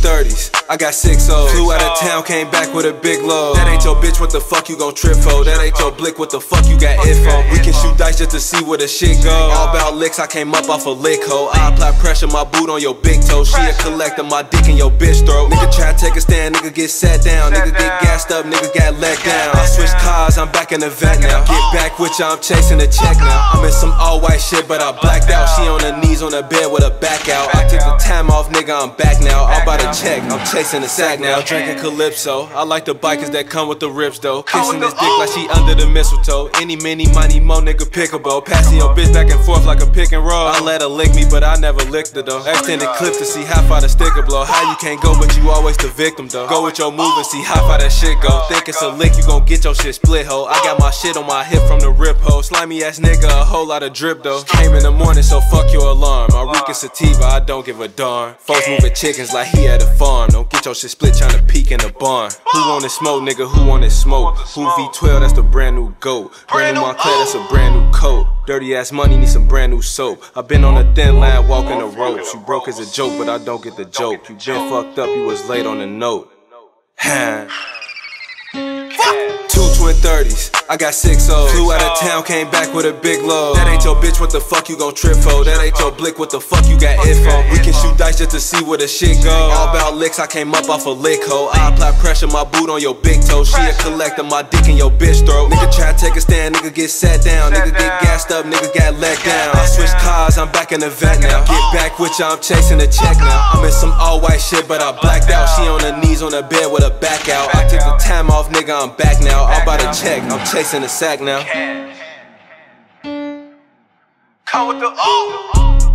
2 and 30s, I got 6 O's. Flew out of town, came back with a big load. That ain't your bitch, what the fuck you gon' trip for? That ain't your blick, what the fuck you got info? We can shoot dice just to see where the shit go. All about licks, I came up off a lick hoe. I apply pressure, my boot on your big toe. She a collector, my dick in your bitch throat. Nigga try to take a stand, nigga get sat down. Nigga get gassed up, nigga got let down. I switched cars, I'm back in the vet now. Get back with ya, I'm chasing a check now. I'm in some all white shit, but I blacked out. She on her knees on the bed with her back out. I took the time off, nigga, I'm back now. All by the check, I'm chasing the sack now. Drinking Calypso, I like the bikers that come with the rips though. Kissing this dick like she under the mistletoe. Any, mini, money, mo, nigga pickable. Passing your bitch back and forth like a pick and roll. I let her lick me, but I never licked her though. Extended clip to see how far the sticker blow. How you can't go, but you always the victim though. Go with your move and see how far that shit go. Think it's a lick, you gon' get your shit split ho. I got my shit on my hip from the rip ho. Slimy ass nigga, a whole lot of drip though. Came in the morning, so fuck your alarm. I reek a sativa, I don't give a darn. Folks moving chickens like he at a farm. Don't get your shit split tryna peek in the barn. Who want it smoke, nigga? Who want it smoke? Who V12? That's the brand new goat. Brand new Montclair, that's a brand new coat. Dirty ass money, need some brand new soap. I been on a thin line, walking the ropes. You broke as a joke, but I don't get the joke. You been fucked up, you was late on the note. 2 and 30s, I got 6 O's. Flew out of town, came back with a big load. That ain't your bitch, what the fuck you gon' trip for? That ain't your blick, what the fuck you got info? We can shoot dice just to see where the shit go. All about licks, I came up off a lick hoe. I apply pressure, my boot on your big toe. She a collector, my dick in your bitch throat. Nigga try to take a stand, nigga get sat down. Nigga get gassed up, nigga got let down. I switched cars, I'm back in the vet now. Get back with ya, I'm chasing the check now. I'm in some all white shit, but I blacked out. She on her knees on the bed with her back out. I took the time off, nigga, I'm back now. All by the check, I'm chasing the sack now. Come with the O.